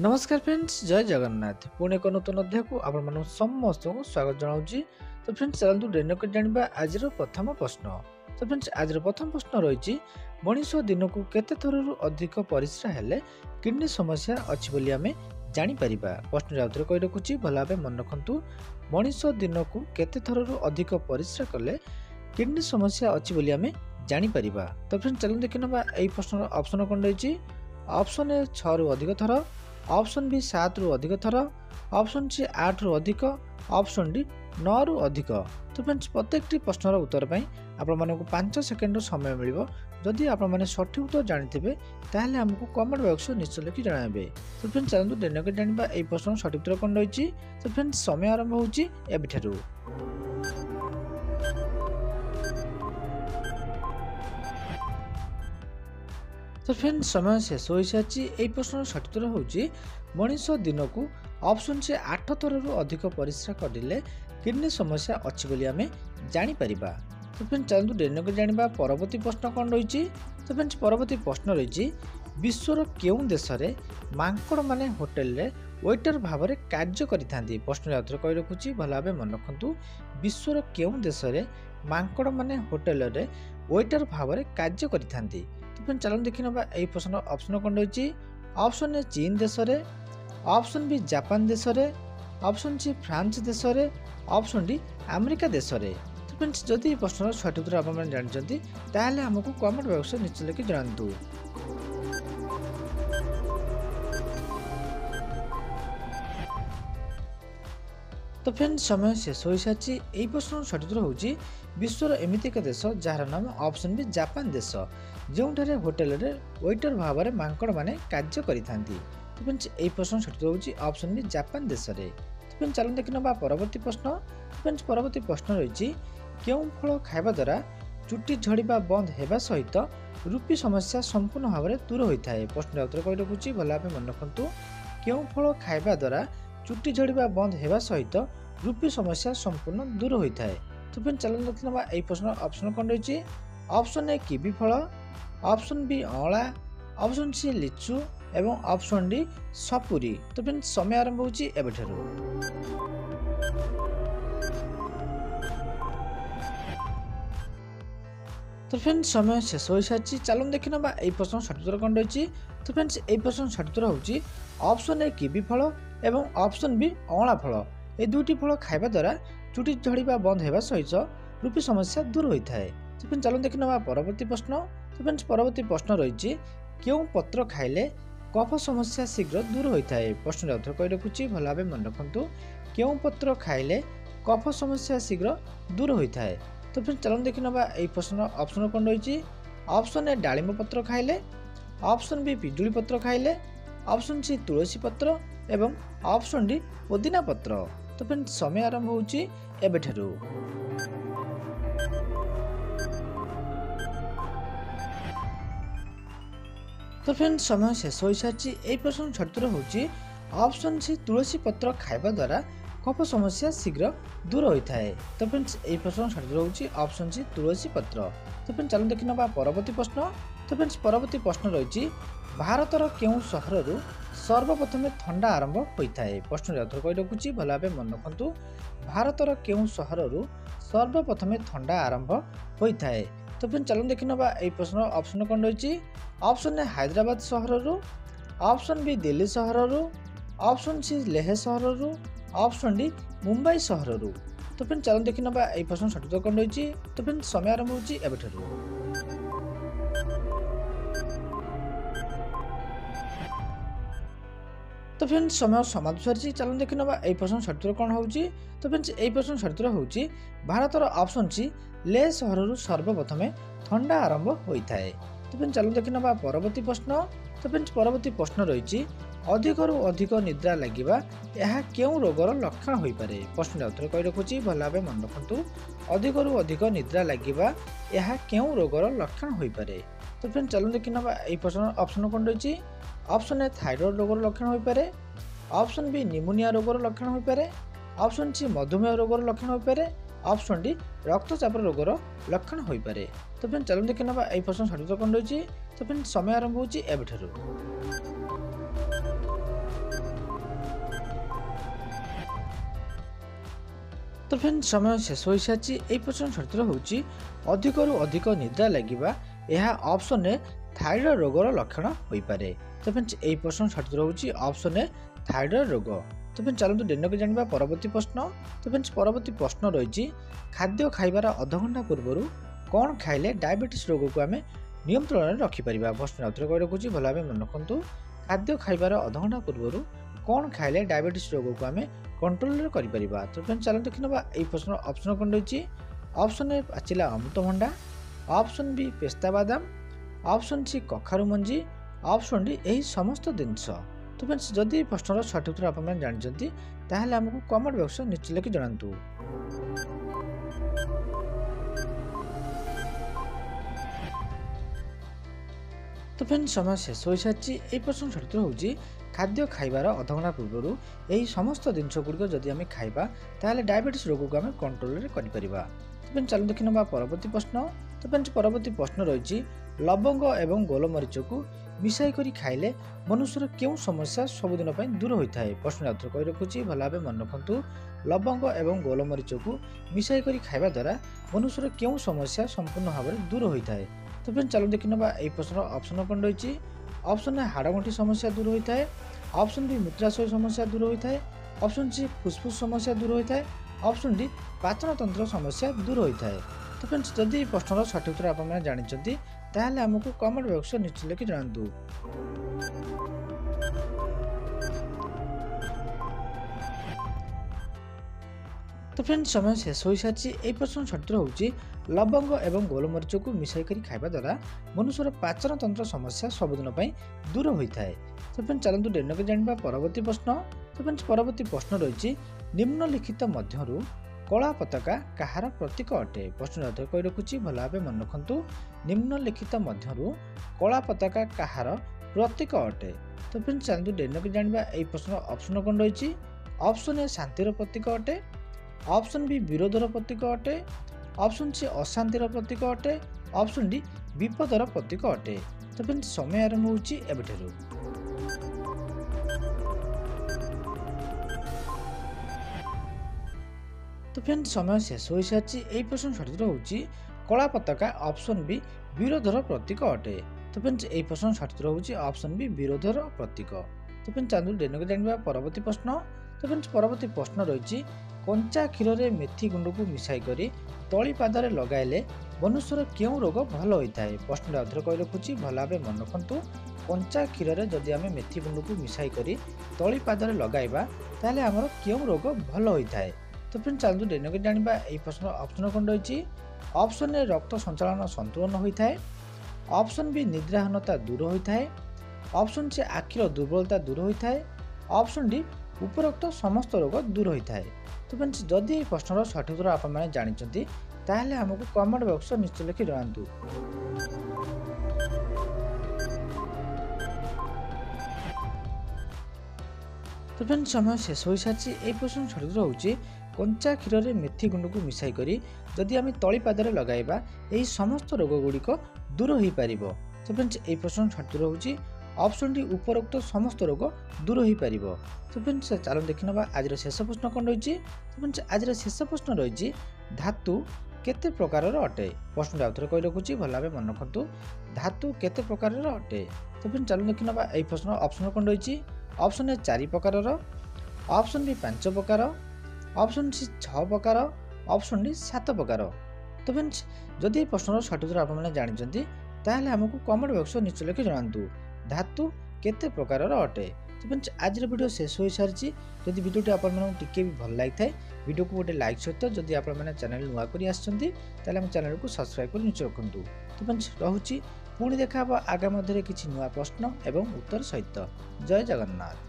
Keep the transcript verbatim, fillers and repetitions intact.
नमस्कार फ्रेंड्स, जय जगन्नाथ। पुणे एक नूतन अध्याय को आप समस्त को स्वागत जनाऊँ। तो फ्रेंड्स चलते डेन को जाना आज प्रथम प्रश्न। तो फ्रेंड्स आज प्रथम प्रश्न रही मनीष दिन को केते थरु अधिक परिश्रा हेले किडनी समस्या अच्छी बोली आम जापर। प्रश्न आउे कही रखुच्छी भल भाव मन रखु। मनीष दिन को केते थरु अधिक परिश्रा कले किडनी समस्या अच्छी बोली आम जापर। तो फ्रेंड्स चलते देखी ना यही प्रश्न ऑप्शन कौन रही। ऑप्शन ए छ रु अधिक थर, ऑप्शन बी सात रु अधिक थर, ऑप्शन सी आठ रु अधिक, ऑप्शन डी नौ रु अधिक। तो फ्रेंड्स प्रत्येक प्रश्नर उत्तर पर आपको पाँच सेकेंड समय मिल। जदि आपने सठिक उत्तर जानी ताहले आमको कमेंट बॉक्स निश्चय लिखि जणाइबे। तो फ्रेंड्स चलते डेनक जाना यही प्रश्न सठिक उत्तर कौन रही। तो फ्रेंड्स समय आरंभ हो। तो फ्रेंड्स समय शेष हो सारी। यही प्रश्न सठिक उत्तर होची मनीष दिन को ऑप्शन से आठ थर अधिक परिश्रा करें किडनी समस्या अच्छी बोली आम जापर। तो फ्रेंड्स चलते डेन को जाना परवर्ती प्रश्न कौन रही। तो फ्रेंड्स परवर्ती प्रश्न रही विश्वर केउं देश रे मांकड़ माने होटेल रे वेटर भाव में कार्य करि। प्रश्न आउे कही रखुच्छी भल भाव मन रखु। विश्वर केउं देश रे मांकड़ माने होटेल रे वेटर भाव में कार्य करि। तो फ्रेंड्स चलो देखी ना यही प्रश्न ऑप्शन कौन रही। ऑप्शन ए चीन देश रे, ऑप्शन बी जापान देश रे, ऑप्शन सी फ्रांस देश रे, ऑप्शन डी अमेरिका देश रे। तो फ्रेंड्स जदि प्रश्नर सठिक उत्तर आप जानते ताहले हमको कमेंट बॉक्स में निश्चय लिखि जणातु। तो फ्रेंड्स समय शेष हो सारी। यही प्रश्न सठिक उत्तर होची विश्वर एमती एक देश जार नाम ऑप्शन बी जापान देश जोठारे होटेल रे वेटर भाव में मांकड़ माने कार्य करि। तो फ्रेंड्स यही प्रश्न सठिक उत्तर होची ऑप्शन बी जापान देश रे। तो फ्रेंड्स चलो देखि ना परवर्ती प्रश्न। फ्रेंड्स परवर्ती प्रश्न रही क्यों फल खाइबा द्वारा चुट्टी झड़िबा बंद हेबा सहित रूपी समस्या संपूर्ण भाव में दूर होता है। प्रश्न उत्तर कही रखुच्छी भल भाव मन रखु। क्यों फल खाइबा द्वारा चुट्टी झड़िबा बंद हेबा सहित रूपी समस्या संपूर्ण दूर होता है। तो फ्रेंड्स चलो देखना ना यही प्रश्न ऑप्शन कौन रही। ऑप्शन ए किवी फल, ऑप्शन बी अँला, ऑप्शन सी लिचु एवं ऑप्शन डी सपुरी। तो फ्रेंड्स समय आरंभ होची एबेठारु। तो फ्रेंड्स समय शेष हो सारी। चलो देखी ना यही प्रश्न सठिक उत्तर कौन रही। तो फ्रेंड्स यही प्रश्न सठिक उत्तर होची ऑप्शन ए किवी फल एवं ऑप्शन बी अँला फल। ये दुईटी फल खाइबा द्वारा चुटी झड़िबा बंद हेबा सहित रूपी समस्या दूर होता है। तो फ्रेंड्स चलो देखी ना परवर्ती प्रश्न। तो फ्रेंड्स परवर्ती प्रश्न रही क्यों पत्र खाइले कफ समस्या शीघ्र दूर होता है। प्रश्न आउे कही रखुच्छी भल भाव मन रखु। क्यों पत्र खाइले कफ समस्या शीघ्र दूर होता है। तो फ्रेंड्स चलो देखी ना यही प्रश्न ऑप्शन कौन रही। ऑप्शन ए डालिम पत्र खाइले, ऑप्शन बी पिजुली पत्र खाइले, ऑप्शन सी तुलसी पत्र एवं ऑप्शन डी पुदीना पत्र। तो फ्रेंड्स समय आरंभ होची एबेठारु। तो फ्रेंड्स समय शेष हो सारी। यही प्रश्न सठिक उत्तर होची ऑप्शन सी तुलसी पत्र खाइबा द्वारा कफ समस्या शीघ्र दूर होता है। तो फ्रेंड्स यही प्रश्न सठिक उत्तर होची ऑप्शन सी तुलसी पत्र। तो फ्रेंड्स चलो देखी ना परवर्ती प्रश्न। तो फ्रेंड्स परवर्ती प्रश्न रही भारतर केउं सहररु सर्वप्रथमे थंडा आरंभ होता है। प्रश्न आउे कही रखुच्छी भल भाव मन रखु। भारतर केउं सहररु सर्वप्रथमे थंडा आरंभ होता है। तो फ्रेंड्स चलो देखी ना यही प्रश्न ऑप्शन कौन रही। ऑप्शन ए हैदराबाद सहररु, ऑप्शन बी दिल्ली सहररु, ऑप्शन सी लेह सहररु, ऑप्शन डी मुंबई सहररु। तो फ्रेंड्स चलो देखी ना यही प्रश्न सठिक उत्तर कौन रही। तो फ्रेंड्स समय आरंभ होची एबेठारु। तो फ्रेंड्स समय समाप्त सारी। चलो देखी ना यही प्रश्न सठिक उत्तर कौन होची। तो फ्रेंड्स यही प्रश्न सठिक उत्तर होची भारतर ऑप्शन सी ले सहररु सर्वप्रथमे थंडा आरंभ होता है। तो फ्रेंड्स चलो देखी ना परवर्ती प्रश्न। तो फ्रेंड्स परवर्ती प्रश्न रही अधिकरू अधिक निद्रा लगिबा यह केउं रोगर लक्षण हो पारे। प्रश्न उत्तर कही रखुच्छी भल भाव मन रखु। अधिकरू अधिक निद्रा लगिबा यह केउं रोगर लक्षण हो पारे। तो फ्रेंड्स चलो देखी ना यही प्रश्न ऑप्शन कौन रही। ऑप्शन ए थायरॉइड रोगर लक्षण हो पारे, ऑप्शन बी निमोनिया रोगर लक्षण हो पारे, ऑप्शन सी मधुमेह रोगर लक्षण हो पारे, ऑप्शन डी रक्तचाप रोगर लक्षण हो पारे। तो फ्रेंड्स चलो देखी ना यही प्रश्न सठिक उत्तर कौन रही। तो फ्रेंड्स समय आरंभ होची एबेठारु। तो फ्रेंड समय शेष हो सारी प्रश्न सर हूँ अधिक रु अधिक निद्रा लगे यह ऑप्शन ए थायरॉइड रोगर लक्षण हो पारे। तो फ्रेंड्स यही प्रश्न सर हूँ ऑप्शन ए थायरॉइड रोग। तो फ्रेंड्स चलते डेनक जाना परवर्ती प्रश्न। तो फ्रेंड्स परवर्ती प्रश्न रही खाद्य खाइबार अधघंटा पूर्व कौन खाइले डायबिटीज रोग को आम नियंत्रण रखिपर। प्रश्न आउथरे कही रखुच्छी भल भाव मन रखु खाद्य खाइबार अधघंटा पूर्व कौन खाइले डायबिटीज रोग को आम कंट्रोल करें। तो फ्रेंड्स चलते देखी ना ये प्रश्न ऑप्शन कौन रही ऑप्शन ए आचला अमृतभंडा, ऑप्शन बी पेस्ता बादाम, ऑप्शन सी कखारु मंजी, ऑप्शन डी यही समस्त जिनस। तो फ्रेंड्स जदि प्रश्नर सठिक उत्तर आप जानते ताहले हमको कमेंट बॉक्स निश्चय लिखि जणातु। तो फ्रेंड्स समय शेष हो सारी ये प्रश्न सठिक उत्तर होउची खाद्य खाइबार अधघंटा पूर्व यही समस्त जिनसगुड़िक जदि आम खाइबा ताहले डायबिटीज रोग को आम कंट्रोल करें। तो चलो देखि ना परवर्ती प्रश्न। तो फ्रेंड्स परवर्ती प्रश्न रही लवंग एवं गोलमरीच को मिसाई करी खाइले मनुष्यर क्यों समस्या सबुदिन दूर होता है। प्रश्न आउथरे कही रखुच्छी भल भाव मन रखु लवंग एवं गोलमरीच को मिसाई करी खाइबा द्वारा मनुष्यर क्यों समस्या संपूर्ण भाव में दूर होता है। तो फ्रेंड्स चलो देखि ना ये प्रश्न ऑप्शन कौन रही ऑप्शन ए हाड़गंठी समस्या दूर होता है, ऑप्शन बी मूत्राशय समस्या दूर होता है, ऑप्शन सी फुस्फुस समस्या दूर होता है, ऑप्शन डी पाचन तंत्र समस्या दूर होता है। तो फ्रेंड्स जदि प्रश्नर सठिक उत्तर आप जानते ताहले हमको कमेंट बॉक्स निश्चय लिखि जणातु। तो फ्रेंड्स समय शेष हो सारी ये प्रश्न सठिक हूँ लवंग एवं गोलमरीच को मिसाई करी खाइबा द्वारा मनुष्यर पाचन तंत्र समस्या सबुदिन दूर होता है। तो फ्रेंड्स चलते डेनक जाना परवर्ती प्रश्न। तो फ्रेंड्स परवर्ती प्रश्न रही निम्नलिखित मध्यरु कला पताका कहार प्रतीक अटे। प्रश्न आउथरे कही रखुच्छी भल भाव मन रखु निम्नलिखित मध्यरु कला पताका कहार प्रतीक अटे। तो फ्रेंड्स चलते डेनक जाना ये प्रश्न ऑप्शन कौन रही ऑप्शन ए शांतिर प्रतीक अटे, ऑप्शन बी विरोधर प्रतीक अटे, ऑप्शन सी अशांतिर प्रतीक अटे, ऑप्शन डी विपदर प्रतीक अटे। तो फ्रेंड्स समय आरंभ होबेठू। तो फ्रेंड्स समय शेष हो सारी ये प्रश्न सठिक हूँ कला पताका ऑप्शन बी विरोधर प्रतीक अटे। तो फ्रेंड्स यही प्रश्न सठिक हूँ ऑप्शन बी विरोधर प्रतीक। तो फ्रेंड्स चंदू डेनक जाना परवर्ती प्रश्न। तो फ्रेंड्स परवर्ती प्रश्न रही कंचा क्षीर में मेथी गुंड को मिसाई करी तली पादरे लगाइले मनुष्यर क्यों रोग भल होता है। प्रश्न आउथरे कही रखुच्छी भल भाव मन रखु कंचा क्षीर में जदि आम मेथी गुंड को मिसाई करी तली पादरे लगाइबा ताहले हमर क्यों रोग भल होता है। तो फ्रेंड्स चलते डेनक जाना ये प्रश्न ऑप्शन कौन रही ऑप्शन ए रक्त संचालन संतुलन होता है, ऑप्शन बी निद्राहीनता दूर होता है, ऑप्शन सी आखिर दुर्बलता दूर होता है, ऑप्शन डी उपरोक्त समस्त रोग दूर होता है। तो फ्रेंड्स जदि ये प्रश्नर सठिक उत्तर आप जानते ताहले हमको कमेंट बॉक्स निश्चय लिखि जणातु। तो फ्रेंड्स समय शेष हो सारी ये प्रश्न सठिक उत्तर हूँ कंचा क्षीर में मेथी गुंड को मिसाई करी जदि आम तली पादरे लगाइबा यही समस्त रोग गुड़िक दूर हो पारिबो। तो फ्रेंड्स ये प्रश्न सठिक उत्तर हूँ ऑप्शन डी उपरोक्त समस्त रोग दूर हो पार। तो फ्रेंड्स चलो देखि ना आज शेष प्रश्न कौन रही। तो फ्रेंड्स आज शेष प्रश्न रही धातु केते प्रकार अटे। प्रश्न आउथरे कही रखुच्छी भल भाव मन रखु धातु केते प्रकार अटे। तो फ्रेंड्स चलो देखि ना ये प्रश्न ऑप्शन कौन रही ऑप्शन ए चार प्रकार, ऑप्शन बी पांच प्रकार, ऑप्शन सी छह प्रकार, ऑप्शन डी सात प्रकार। तो फ्रेंड्स जदि प्रश्नर सठिक उत्तर आप जानते ताहले हमको कमेंट बॉक्स निश्चय लिखि जणातु धातु केते प्रकार अटे। तो फ्रेंड्स आज वीडियो शेष हो सारी जदि वीडियो आप टी भल लगी था वीडियो को गोटे लाइक सहित जदि आप चैनल नुआ कर चैनल को सब्सक्राइब कर निश्चय रखुद। तो फ्रेंड्स रहुची पुणी देखा आगामी किसी नुआ प्रश्न एवं उत्तर सहित। जय जगन्नाथ।